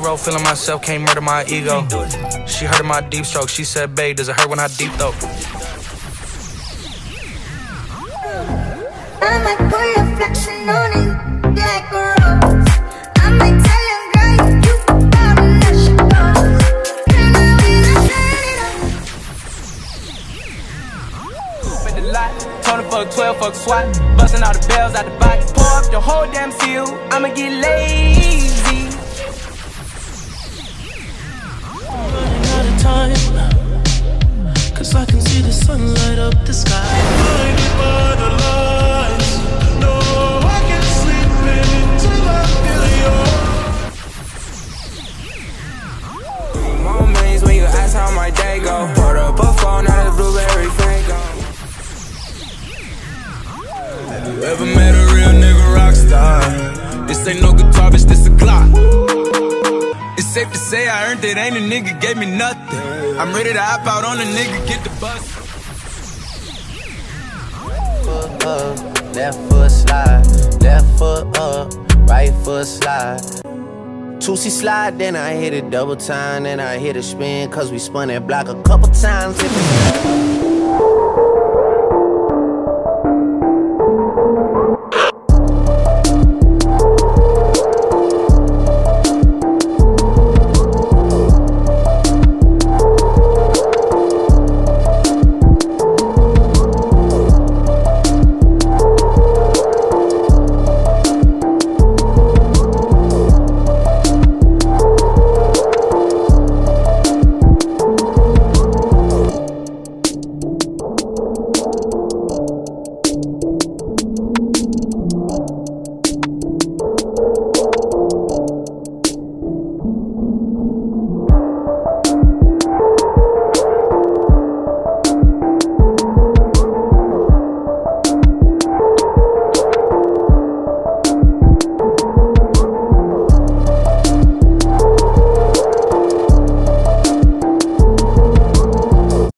hero, feeling myself, can't murder my ego. She heard of my deep stroke, she said, babe, does it hurt when I deep though? I'm a good reflection on you, black girls. I might tell you, girl, you gotta let you go. Can I be the shade? Spent a lot, told her fuck 12, fuck SWAT. Busting all the bells out the box, pour up the whole damn seal. I'ma get lazy. I'm running out of time, cause I can see the sun light up the sky. Blinded by the lights, no, I can't sleep until I feel you. Moments when you ask how my day go, poured up a phone out of blueberry fango. Have you ever met a real nigga rock star? This ain't no guitar, bitch, this a clock. It's safe to say I earned it, ain't a nigga gave me nothing. I'm ready to hop out on a nigga, get the bus. Foot up, left foot slide. Left foot up, right foot slide. Toosie slide, then I hit it double time. Then I hit a spin, cause we spun that block a couple times.